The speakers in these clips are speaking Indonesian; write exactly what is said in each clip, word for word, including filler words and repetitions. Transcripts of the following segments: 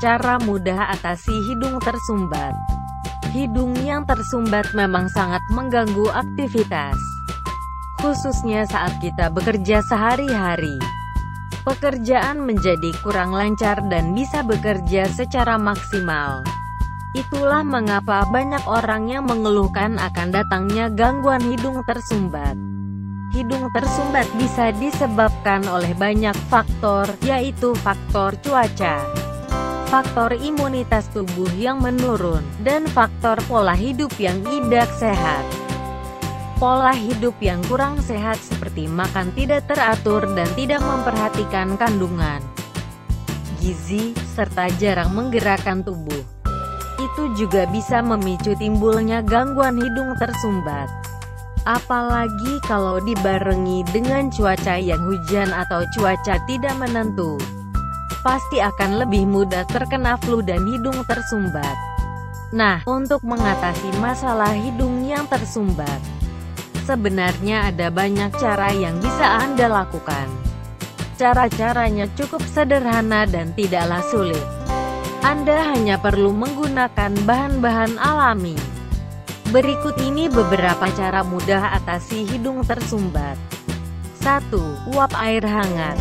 secara mudah atasi hidung tersumbat. Hidung yang tersumbat memang sangat mengganggu aktivitas, khususnya saat kita bekerja sehari-hari. Pekerjaan menjadi kurang lancar dan bisa bekerja secara maksimal. Itulah mengapa banyak orang yang mengeluhkan akan datangnya gangguan hidung tersumbat. Hidung tersumbat bisa disebabkan oleh banyak faktor, yaitu faktor cuaca, faktor imunitas tubuh yang menurun, dan faktor pola hidup yang tidak sehat. Pola hidup yang kurang sehat seperti makan tidak teratur dan tidak memperhatikan kandungan gizi, serta jarang menggerakkan tubuh. Itu juga bisa memicu timbulnya gangguan hidung tersumbat. Apalagi kalau dibarengi dengan cuaca yang hujan atau cuaca tidak menentu, pasti akan lebih mudah terkena flu dan hidung tersumbat. Nah, untuk mengatasi masalah hidung yang tersumbat, sebenarnya ada banyak cara yang bisa Anda lakukan. Cara-caranya cukup sederhana dan tidaklah sulit. Anda hanya perlu menggunakan bahan-bahan alami. Berikut ini beberapa cara mudah atasi hidung tersumbat. satu. Uap air hangat.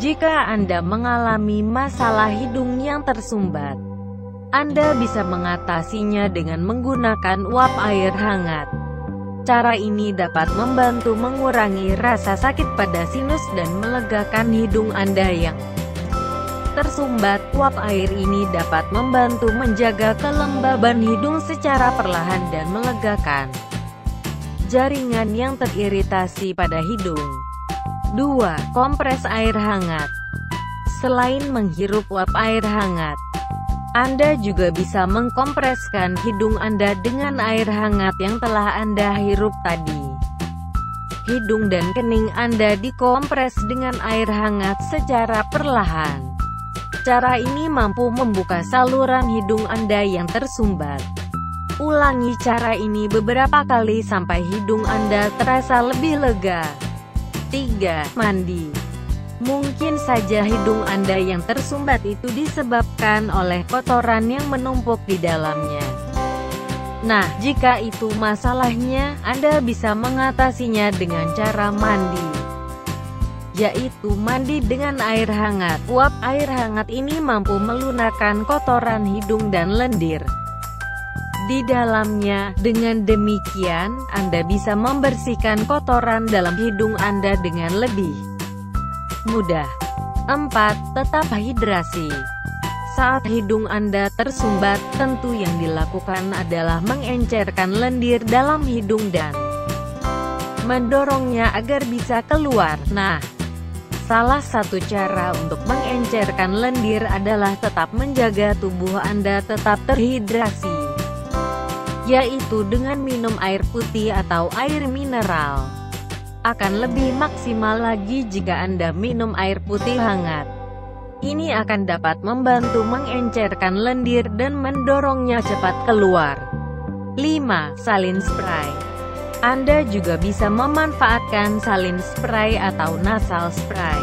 Jika Anda mengalami masalah hidung yang tersumbat, Anda bisa mengatasinya dengan menggunakan uap air hangat. Cara ini dapat membantu mengurangi rasa sakit pada sinus dan melegakan hidung Anda yang tersumbat. Uap air ini dapat membantu menjaga kelembaban hidung secara perlahan dan melegakan jaringan yang teriritasi pada hidung. dua. Kompres air hangat. Selain menghirup uap air hangat, Anda juga bisa mengkompreskan hidung Anda dengan air hangat yang telah Anda hirup tadi. Hidung dan kening Anda dikompres dengan air hangat secara perlahan. Cara ini mampu membuka saluran hidung Anda yang tersumbat. Ulangi cara ini beberapa kali sampai hidung Anda terasa lebih lega. tiga. Mandi. Mungkin saja hidung Anda yang tersumbat itu disebabkan oleh kotoran yang menumpuk di dalamnya. Nah, jika itu masalahnya, Anda bisa mengatasinya dengan cara mandi, yaitu mandi dengan air hangat. Uap air hangat ini mampu melunakkan kotoran hidung dan lendir di dalamnya. Dengan demikian, Anda bisa membersihkan kotoran dalam hidung Anda dengan lebih mudah. empat. Tetap hidrasi. Saat hidung Anda tersumbat, tentu yang dilakukan adalah mengencerkan lendir dalam hidung dan mendorongnya agar bisa keluar. Nah, salah satu cara untuk mengencerkan lendir adalah tetap menjaga tubuh Anda tetap terhidrasi, yaitu dengan minum air putih atau air mineral. Akan lebih maksimal lagi jika Anda minum air putih hangat. Ini akan dapat membantu mengencerkan lendir dan mendorongnya cepat keluar. lima. Salin spray. Anda juga bisa memanfaatkan salin spray atau nasal spray.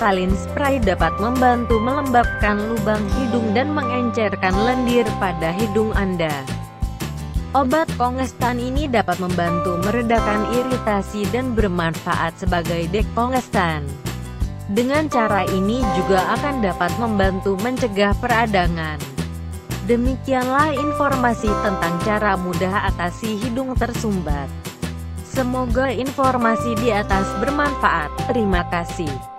Salin spray dapat membantu melembabkan lubang hidung dan mengencerkan lendir pada hidung Anda. Obat kongestan ini dapat membantu meredakan iritasi dan bermanfaat sebagai dekongestan. Dengan cara ini juga akan dapat membantu mencegah peradangan. Demikianlah informasi tentang cara mudah atasi hidung tersumbat. Semoga informasi di atas bermanfaat. Terima kasih.